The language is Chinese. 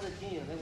的经营的。